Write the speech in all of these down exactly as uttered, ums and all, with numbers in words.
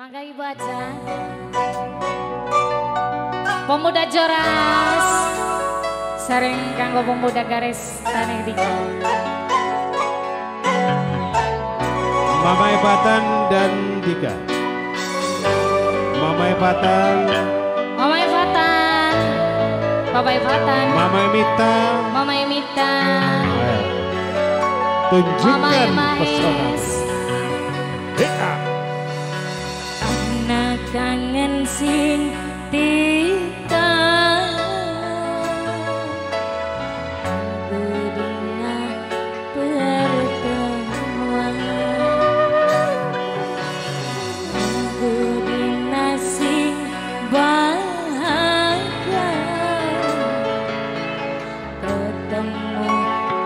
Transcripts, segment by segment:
Maka ibu aja. Pemuda Joras sering kanggo pemuda garis tanah tiga. Mama Epatan dan Dika. Mama Epatan. Mama Epatan. Papa Epatan. Mama Emita. Mama Emita. Tunjukkan pesona. Ana kangen sing Tita, berina pertemuan, berina sing bahagia, bertemu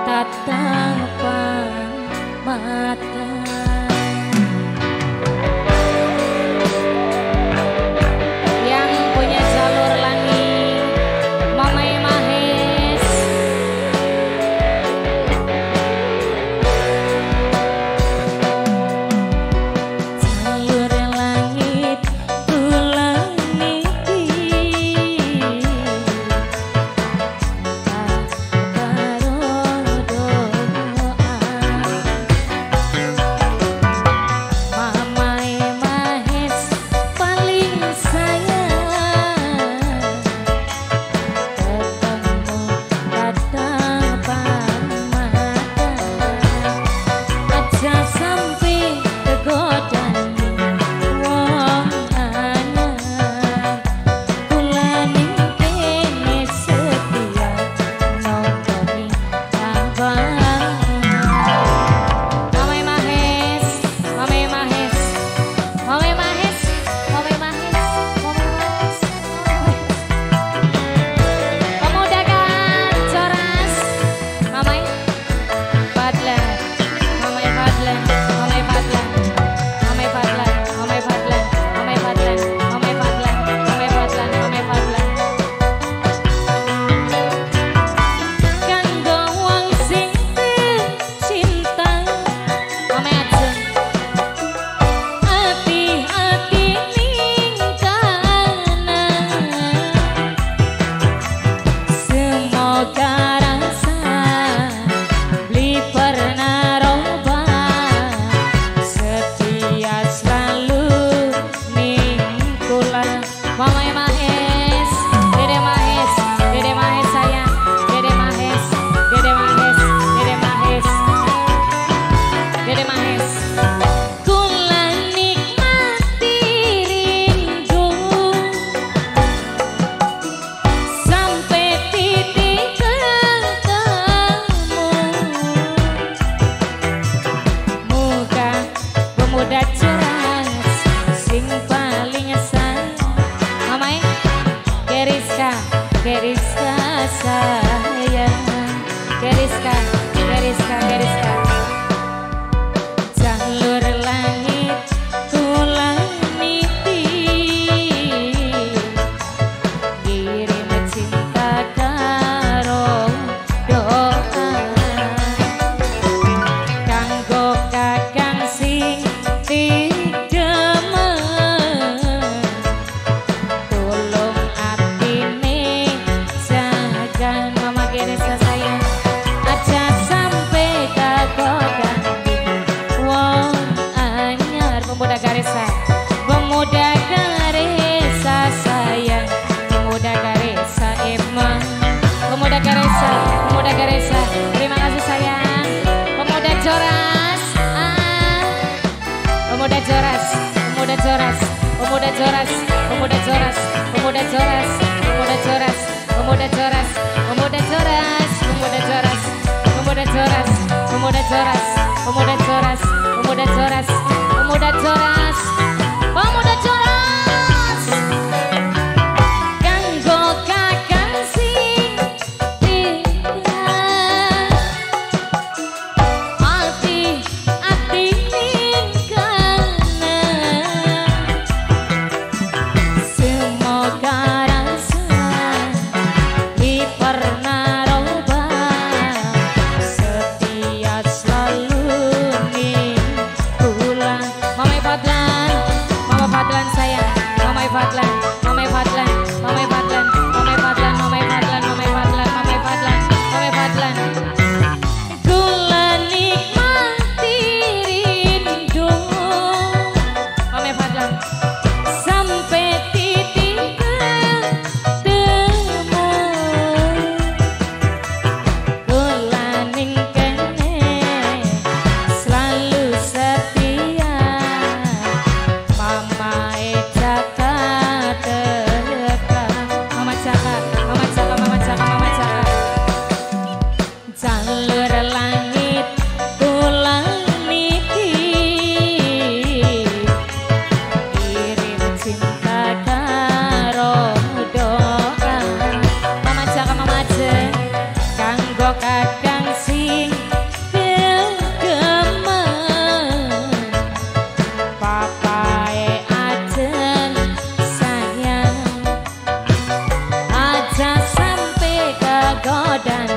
tatap mata. Geriska sayang, Geriska, Geriska, Geriska. Jalur langit tulang niti, kirim cinta karo doa. Kanggo kakang sing Pemuda Joras, pemuda Joras, pemuda Joras, pemuda Joras, pemuda Joras, pemuda Joras, pemuda Joras, pemuda Joras, pemuda Joras, pemuda Joras, pemuda Joras, pemuda Joras, pemuda Joras. Kanggo kakang sing Tita, ati ati ninggal. Setiap selalu nih pulang, Mama Epatan. godaan.